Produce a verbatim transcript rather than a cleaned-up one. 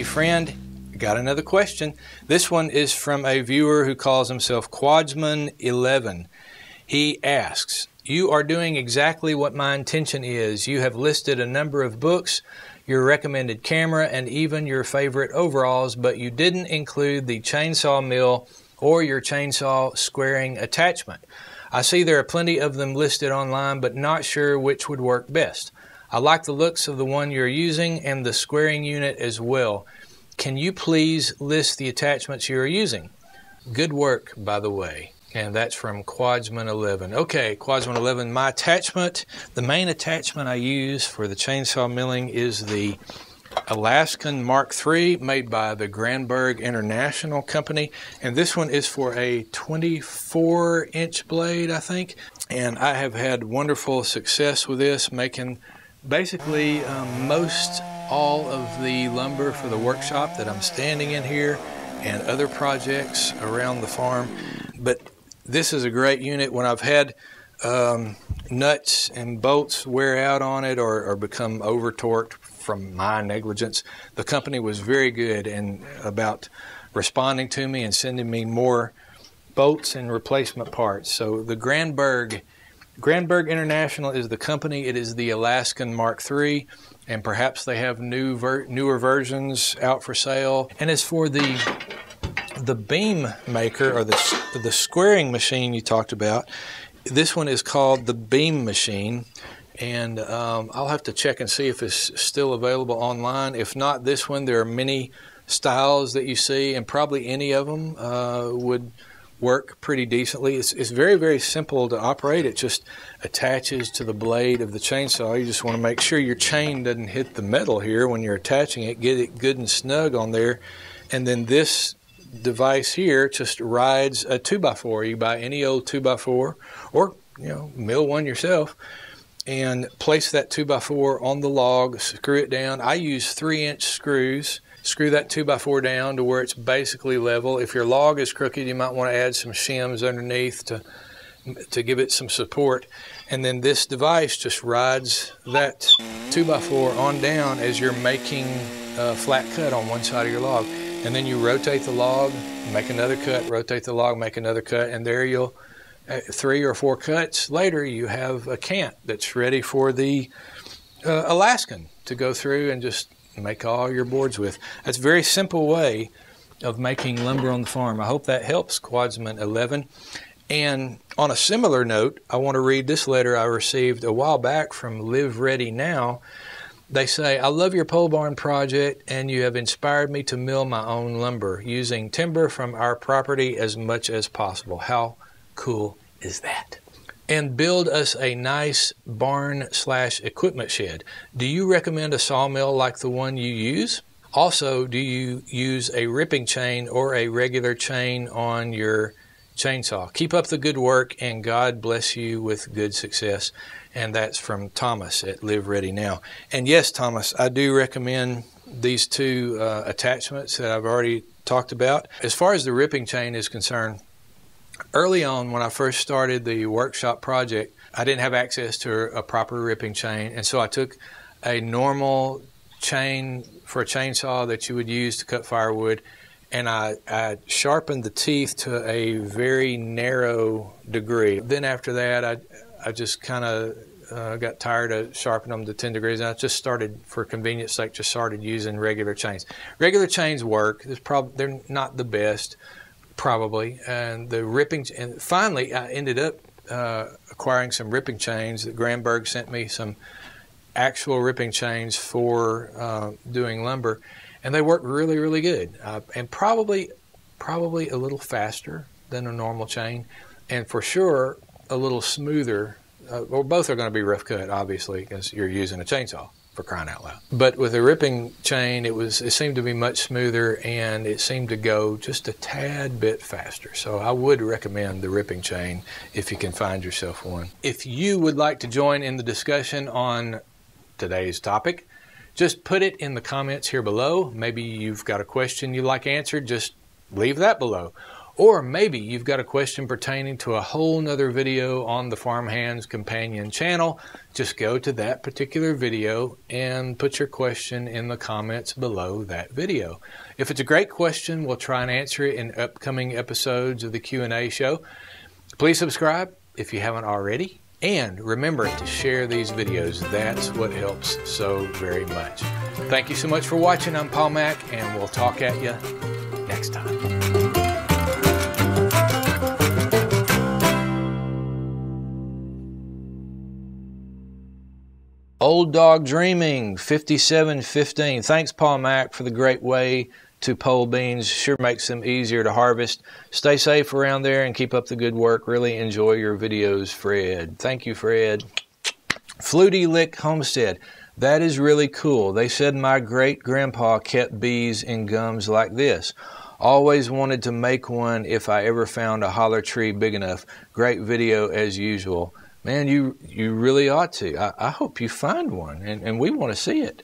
Hey friend, got another question. This one is from a viewer who calls himself Quadsman eleven. He asks, you are doing exactly what my intention is. You have listed a number of books, your recommended camera, and even your favorite overalls, but you didn't include the chainsaw mill or your chainsaw squaring attachment. I see there are plenty of them listed online, but not sure which would work best. I like the looks of the one you're using and the squaring unit as well. Can you please list the attachments you're using? Good work, by the way. And that's from Quadsman eleven. Okay, Quadsman eleven, my attachment, the main attachment I use for the chainsaw milling is the Alaskan Mark three made by the Granberg International Company, and this one is for a twenty-four inch blade, I think, and I have had wonderful success with this, making basically um, most all of the lumber for the workshop that I'm standing in here and other projects around the farm. But this is a great unit. When I've had um, nuts and bolts wear out on it or, or become over torqued from my negligence, the company was very good in about responding to me and sending me more bolts and replacement parts. So the Granberg Granberg International is the company. It is the Alaskan Mark three, and perhaps they have new ver newer versions out for sale. And as for the the beam maker or the the squaring machine you talked about, this one is called the Beam Machine. And um, I'll have to check and see if it's still available online. If not this one, there are many styles that you see, and probably any of them uh, would work pretty decently. It's, it's very, very simple to operate. It just attaches to the blade of the chainsaw. You just want to make sure your chain doesn't hit the metal here when you're attaching it. Get it good and snug on there. And then this device here just rides a two by four. You buy any old two by four or, you know, mill one yourself, and place that two by four on the log, screw it down. I use three inch screws. Screw that two by four down to where it's basically level. If your log is crooked, you might want to add some shims underneath to to give it some support. And then this device just rides that two by four on down as you're making a flat cut on one side of your log. And then you rotate the log, make another cut, rotate the log, make another cut, and there you'll, three or four cuts later, you have a cant that's ready for the uh, Alaskan to go through and just make all your boards with. That's a very simple way of making lumber on the farm. I hope that helps, Quadsman eleven. And on a similar note, I want to read this letter I received a while back from Live Ready Now. They say, I love your pole barn project, and you have inspired me to mill my own lumber using timber from our property as much as possible. How cool is that? And build us a nice barn slash equipment shed. Do you recommend a sawmill like the one you use? Also, do you use a ripping chain or a regular chain on your chainsaw? Keep up the good work, and God bless you with good success. And that's from Thomas at Live Ready Now. And yes, Thomas, I do recommend these two uh, attachments that I've already talked about. As far as the ripping chain is concerned, early on, when I first started the workshop project, I didn't have access to a proper ripping chain, and so I took a normal chain for a chainsaw that you would use to cut firewood, and I, I sharpened the teeth to a very narrow degree. Then after that, I, I just kind of uh, got tired of sharpening them to ten degrees, and I just started, for convenience sake, just started using regular chains. Regular chains work. There's prob- they're not the best, probably, and the ripping, and finally I ended up uh, acquiring some ripping chains. That Granberg sent me some actual ripping chains for uh, doing lumber, and they work really, really good, uh, and probably, probably a little faster than a normal chain, and for sure a little smoother. Uh, well, both are going to be rough cut, obviously, because you're using a chainsaw, for crying out loud. But with a ripping chain, it was it seemed to be much smoother, and it seemed to go just a tad bit faster. So I would recommend the ripping chain if you can find yourself one. If you would like to join in the discussion on today's topic, just put it in the comments here below. Maybe you've got a question you'd like answered, just leave that below. Or maybe you've got a question pertaining to a whole nother video on the Farm Hands Companion channel. Just go to that particular video and put your question in the comments below that video. If it's a great question, we'll try and answer it in upcoming episodes of the Q and A show. Please subscribe if you haven't already. And remember to share these videos. That's what helps so very much. Thank you so much for watching. I'm Pa Mac, and we'll talk at you next time. Old Dog Dreaming, fifty-seven fifteen. Thanks, Pa Mac, for the great way to pole beans. Sure makes them easier to harvest. Stay safe around there and keep up the good work. Really enjoy your videos, Fred. Thank you, Fred. Flutie Lick Homestead. That is really cool. They said my great-grandpa kept bees in gums like this. Always wanted to make one if I ever found a holler tree big enough. Great video as usual. Man, you, you really ought to. I, I hope you find one, and, and we want to see it.